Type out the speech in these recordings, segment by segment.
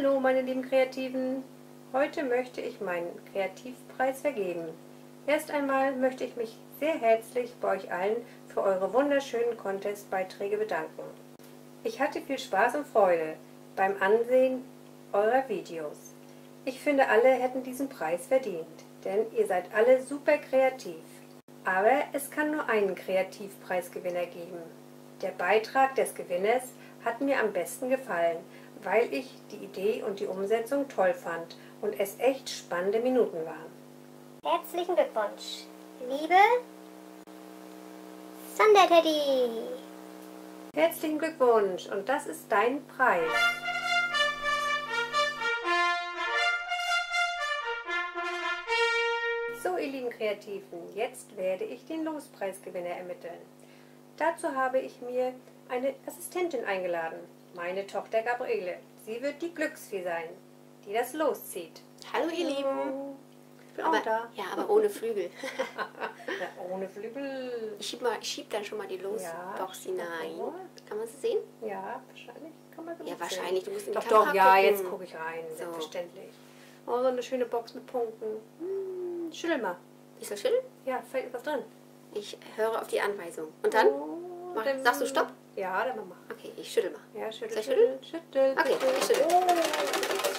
Hallo meine lieben Kreativen, heute möchte ich meinen Kreativpreis vergeben. Erst einmal möchte ich mich sehr herzlich bei euch allen für eure wunderschönen Contest-Beiträge bedanken. Ich hatte viel Spaß und Freude beim Ansehen eurer Videos. Ich finde, alle hätten diesen Preis verdient, denn ihr seid alle super kreativ. Aber es kann nur einen Kreativpreisgewinner geben. Der Beitrag des Gewinners hat mir am besten gefallen, weil ich die Idee und die Umsetzung toll fand und es echt spannende Minuten waren. Herzlichen Glückwunsch, liebe Sunder Teddy! Herzlichen Glückwunsch und das ist dein Preis. So ihr lieben Kreativen, jetzt werde ich den Lospreisgewinner ermitteln. Dazu habe ich mir eine Assistentin eingeladen, meine Tochter Gabriele. Sie wird die Glücksfee sein, die das Los zieht. Hallo ihr Lieben! Aber, da. Ja, aber ohne Flügel. Ja, ohne Flügel. Ich schieb dann schon mal die Losbox hinein. Kann man sie sehen? Ja, wahrscheinlich kann man sie sehen. Ja, wahrscheinlich. Du musst in die Kamera gucken. Ja, jetzt gucke ich rein, so. Selbstverständlich. Oh, so eine schöne Box mit Punkten. Hm, schüttel mal. Ist das schütteln? Ja, vielleicht ist was drin. Ich höre auf die Anweisung. Und dann? Oh, dann sagst du Stopp? Ja, dann mach mal. Okay, ich schüttel mal. Ja, schüttel, schüttel, schüttel. Okay, ich schüttel.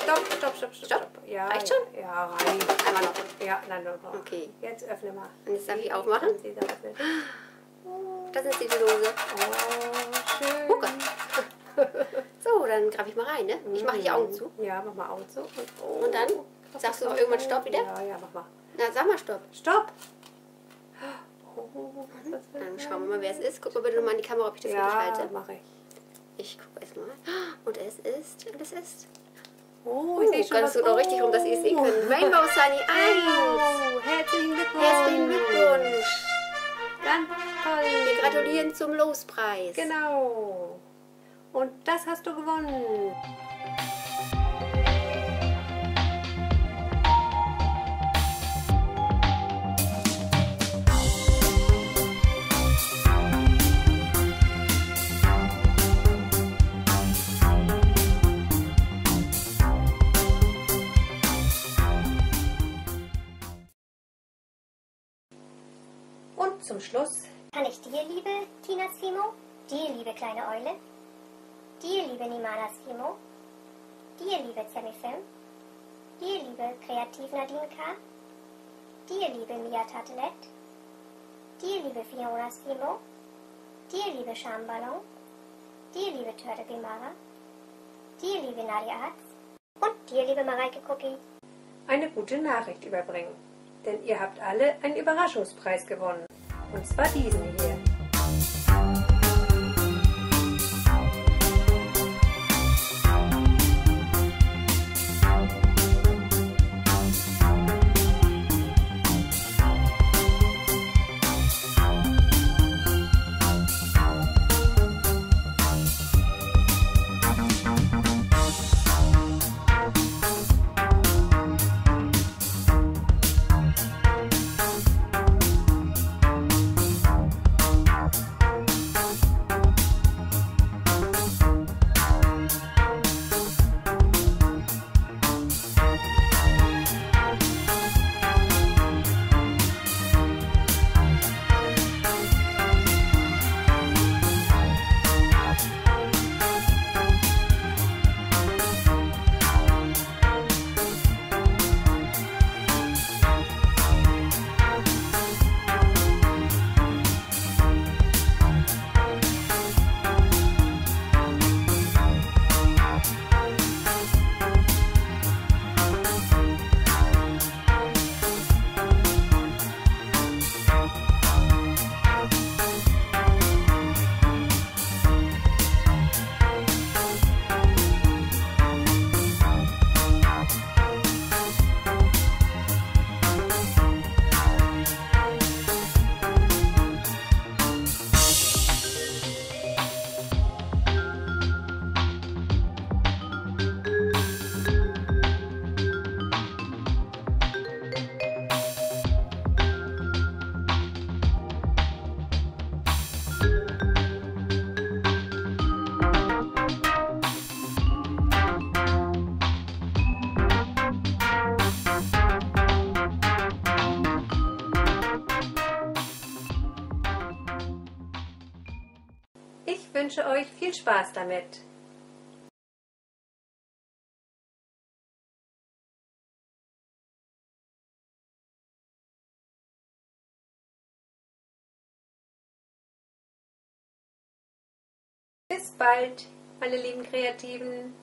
Stopp, stopp, stopp, stopp. Ja, reicht schon? Ja, reicht. Einmal noch. Ja, nein, noch. Okay. Jetzt öffne mal. Und jetzt darf ich aufmachen? Das ist die Dose. Oh, schön. Okay. So, dann greife ich mal rein, ne? Ich mache die Augen zu. Ja, mach mal Augen zu. Und dann sagst du noch irgendwann Stopp wieder? Ja, ja, mach mal. Na, sag mal Stopp. Stopp! Oh, dann schauen wir mal, wer es ist. Guck mal bitte nochmal in die Kamera, ob ich das richtig halte. Ja, mache ich. Ich gucke erstmal. Und es ist... Oh, ich sehe schon noch richtig rum, dass ihr es sehen könnt. Rainbow Sunny 1! Oh, herzlichen Glückwunsch! Herzlichen Glückwunsch! Ganz toll! Wir gratulieren zum Lospreis. Genau! Und das hast du gewonnen! Zum Schluss kann ich dir, liebe Tina Zimo, dir, liebe kleine Eule, dir, liebe Nimana Zimo, dir, liebe Zemi-Film, dir, liebe Kreativ Nadine K, dir, liebe Mia Tartelet, dir, liebe Fiona Zimo, dir, liebe Schamballon, dir, liebe Törte Bimara, dir, liebe Nadia Arz und dir, liebe Mareike Cookie eine gute Nachricht überbringen, denn ihr habt alle einen Überraschungspreis gewonnen. Und zwar diesen hier. Ich wünsche euch viel Spaß damit. Bis bald, meine lieben Kreativen.